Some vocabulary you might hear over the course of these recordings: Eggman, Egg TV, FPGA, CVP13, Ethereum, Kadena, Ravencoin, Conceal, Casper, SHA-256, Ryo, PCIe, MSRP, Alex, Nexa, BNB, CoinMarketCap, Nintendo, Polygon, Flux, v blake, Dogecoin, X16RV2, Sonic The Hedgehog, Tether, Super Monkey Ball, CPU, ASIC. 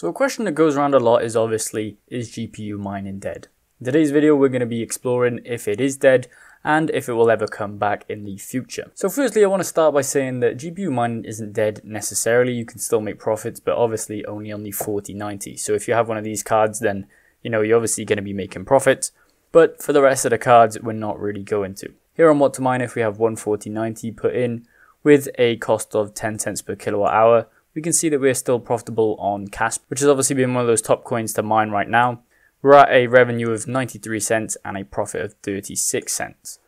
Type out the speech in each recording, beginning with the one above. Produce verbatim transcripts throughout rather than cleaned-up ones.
So a question that goes around a lot is obviously, is G P U mining dead? In today's video, we're going to be exploring if it is dead and if it will ever come back in the future. So firstly, I want to start by saying that G P U mining isn't dead necessarily. You can still make profits, but obviously only on the forty ninety. So if you have one of these cards, then you know, you're obviously going to be making profits. But for the rest of the cards, we're not really going to. Here on What to Mine, if we have one forty ninety put in with a cost of ten cents per kilowatt hour, we can see that we're still profitable on Casper, which has obviously been one of those top coins to mine right now. We're at a revenue of ninety-three cents and a profit of thirty-six cents.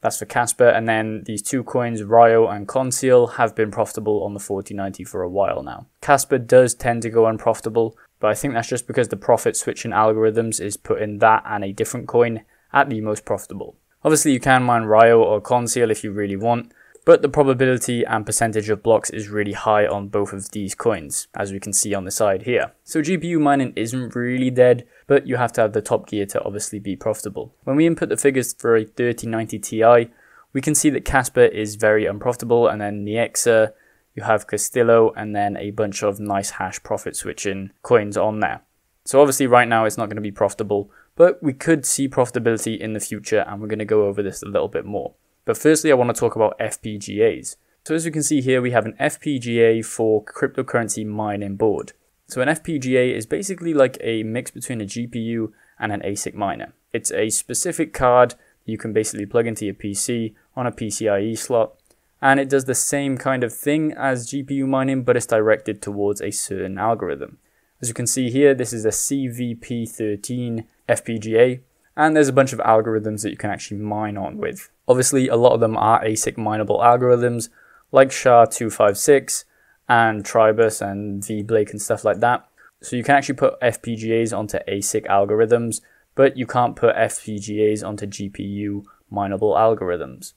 That's for Casper, and then these two coins, Ryo and Conceal, have been profitable on the forty ninety for a while now. Casper does tend to go unprofitable, but I think that's just because the profit switching algorithms is putting that and a different coin at the most profitable. Obviously you can mine Ryo or Conceal if you really want, but the probability and percentage of blocks is really high on both of these coins, as we can see on the side here. So G P U mining isn't really dead, but you have to have the top gear to obviously be profitable. When we input the figures for a thirty ninety Ti, we can see that Casper is very unprofitable, and then Nexa, you have Castillo, and then a bunch of nice hash profit switching coins on there. So obviously right now it's not going to be profitable, but we could see profitability in the future, and we're going to go over this a little bit more. But firstly, I want to talk about F P G As. So as you can see here, we have an F P G A for cryptocurrency mining board. So an F P G A is basically like a mix between a G P U and an A S I C miner. It's a specific card you can basically plug into your P C on a PCIe slot, and it does the same kind of thing as G P U mining, but it's directed towards a certain algorithm. As you can see here, this is a C V P thirteen F P G A, and there's a bunch of algorithms that you can actually mine on with. Obviously, a lot of them are A S I C mineable algorithms, like S H A two fifty-six and tribus and V Blake and stuff like that. So you can actually put F P G As onto A S I C algorithms, but you can't put F P G As onto G P U mineable algorithms.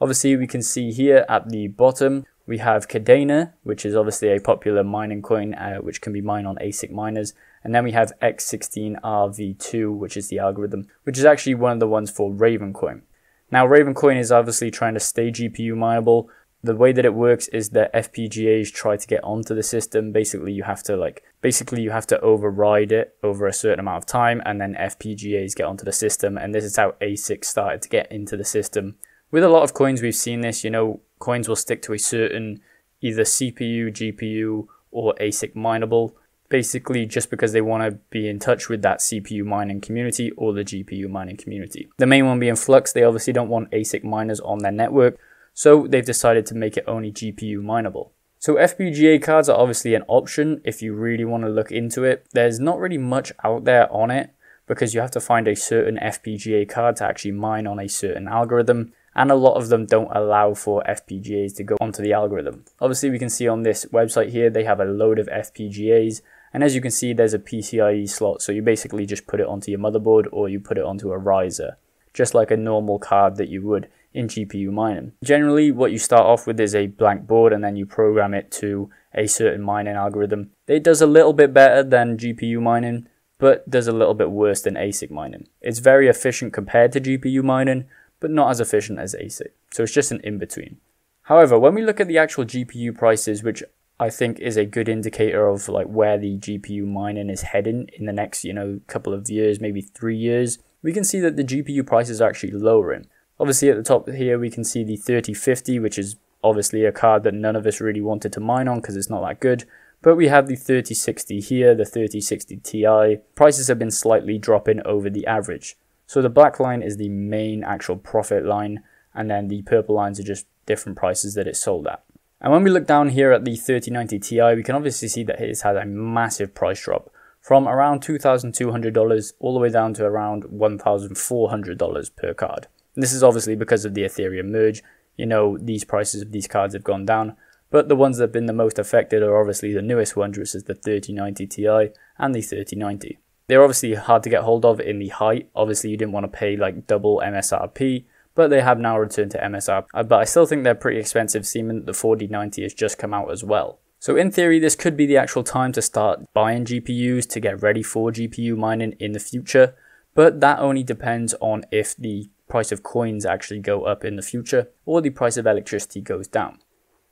Obviously, we can see here at the bottom, we have Kadena, which is obviously a popular mining coin, uh, which can be mined on A S I C miners. And then we have X sixteen R V two, which is the algorithm, which is actually one of the ones for Ravencoin. Now, Ravencoin is obviously trying to stay G P U mineable. The way that it works is that F P G As try to get onto the system. Basically, you have to like, basically you have to override it over a certain amount of time, and then F P G As get onto the system. And this is how A S I C started to get into the system. With a lot of coins, we've seen this, you know, coins will stick to a certain either C P U, G P U, or A S I C mineable, basically just because they want to be in touch with that C P U mining community or the G P U mining community. The main one being Flux, they obviously don't want A S I C miners on their network, so they've decided to make it only G P U mineable. So F P G A cards are obviously an option if you really want to look into it. There's not really much out there on it, because you have to find a certain F P G A card to actually mine on a certain algorithm, and a lot of them don't allow for F P G As to go onto the algorithm. Obviously, we can see on this website here, they have a load of F P G As, and as you can see, there's a PCIe slot, so you basically just put it onto your motherboard or you put it onto a riser, just like a normal card that you would in G P U mining. Generally, what you start off with is a blank board, and then you program it to a certain mining algorithm. It does a little bit better than G P U mining, but does a little bit worse than A S I C mining. It's very efficient compared to G P U mining, but not as efficient as A S I C. So it's just an in-between. However, when we look at the actual G P U prices, which I think is a good indicator of like where the G P U mining is heading in the next, you know, couple of years, maybe three years, we can see that the G P U prices are actually lowering. Obviously at the top here, we can see the thirty fifty, which is obviously a card that none of us really wanted to mine on because it's not that good. But we have the thirty sixty here, the thirty sixty Ti. Prices have been slightly dropping over the average. So the black line is the main actual profit line, and then the purple lines are just different prices that it's sold at. And when we look down here at the thirty ninety Ti, we can obviously see that it's had a massive price drop from around two thousand two hundred dollars all the way down to around one thousand four hundred dollars per card. And this is obviously because of the Ethereum merge. You know, these prices of these cards have gone down, but the ones that have been the most affected are obviously the newest ones, which is the thirty ninety Ti and the thirty ninety. They're obviously hard to get hold of in the height. Obviously, you didn't want to pay like double M S R P, but they have now returned to M S R P. But I still think they're pretty expensive, seeing that the forty ninety has just come out as well. So in theory, this could be the actual time to start buying G P Us to get ready for G P U mining in the future. But that only depends on if the price of coins actually go up in the future or the price of electricity goes down.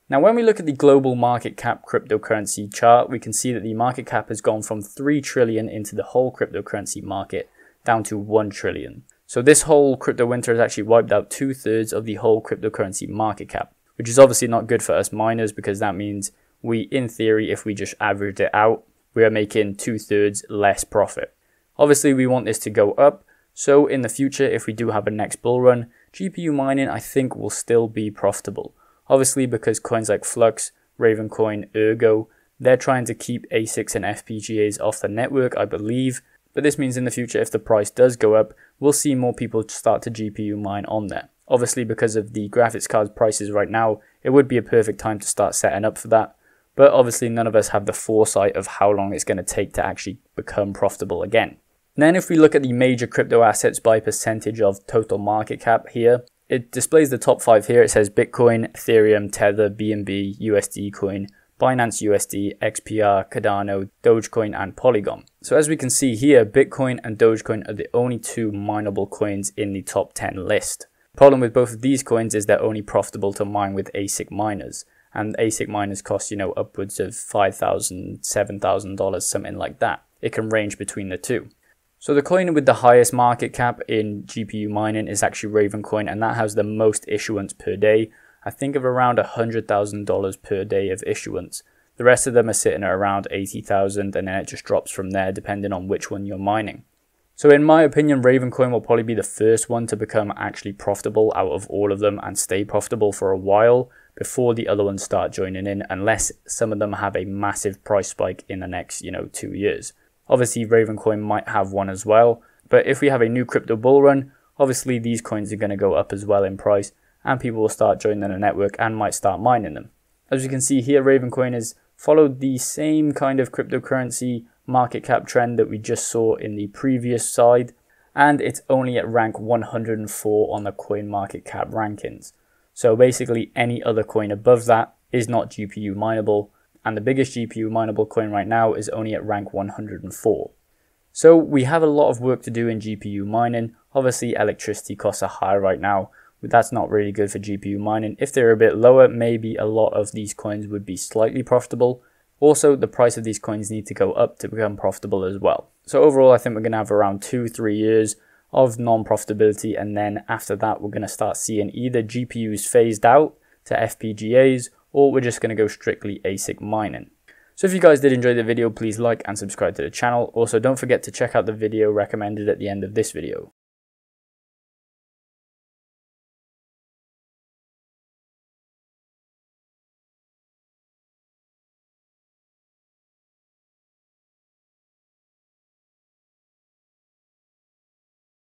Now, when we look at the global market cap cryptocurrency chart, we can see that the market cap has gone from three trillion into the whole cryptocurrency market down to one trillion. So this whole crypto winter has actually wiped out two thirds of the whole cryptocurrency market cap, which is obviously not good for us miners, because that means we, in theory, if we just averaged it out, we are making two thirds less profit. Obviously, we want this to go up. So in the future, if we do have a next bull run, G P U mining, I think, will still be profitable. Obviously, because coins like Flux, Ravencoin, Ergo, they're trying to keep A SICs and F P G As off the network, I believe. But this means in the future, if the price does go up, we'll see more people start to G P U mine on there. Obviously, because of the graphics card prices right now, it would be a perfect time to start setting up for that. But obviously, none of us have the foresight of how long it's going to take to actually become profitable again. And then if we look at the major crypto assets by percentage of total market cap here, it displays the top five here. It says Bitcoin, Ethereum, Tether, B N B, U S D coin, Binance U S D, X P R, Cardano, Dogecoin, and Polygon. So as we can see here, Bitcoin and Dogecoin are the only two mineable coins in the top ten list. The problem with both of these coins is they're only profitable to mine with A SIC miners. And A SIC miners cost, you know, upwards of five thousand dollars, seven thousand dollars, something like that. It can range between the two. So the coin with the highest market cap in G P U mining is actually Ravencoin, and that has the most issuance per day. I think of around one hundred thousand dollars per day of issuance. The rest of them are sitting at around eighty thousand dollars, and then it just drops from there depending on which one you're mining. So in my opinion, Ravencoin will probably be the first one to become actually profitable out of all of them and stay profitable for a while before the other ones start joining in, unless some of them have a massive price spike in the next, you know, two years. Obviously, Ravencoin might have one as well, but if we have a new crypto bull run, obviously these coins are going to go up as well in price, and people will start joining the network and might start mining them. As you can see here, Ravencoin has followed the same kind of cryptocurrency market cap trend that we just saw in the previous side, and it's only at rank one hundred and four on the CoinMarketCap rankings. So basically, any other coin above that is not G P U mineable. And the biggest G P U mineable coin right now is only at rank one hundred and four. So we have a lot of work to do in G P U mining. Obviously, electricity costs are high right now. That's not really good for G P U mining. If they're a bit lower, maybe a lot of these coins would be slightly profitable. Also, the price of these coins need to go up to become profitable as well. So overall, I think we're going to have around two, three years of non-profitability. And then after that, we're going to start seeing either G P Us phased out to F P G As, or we're just going to go strictly A SIC mining. So if you guys did enjoy the video, please like and subscribe to the channel. Also, don't forget to check out the video recommended at the end of this video.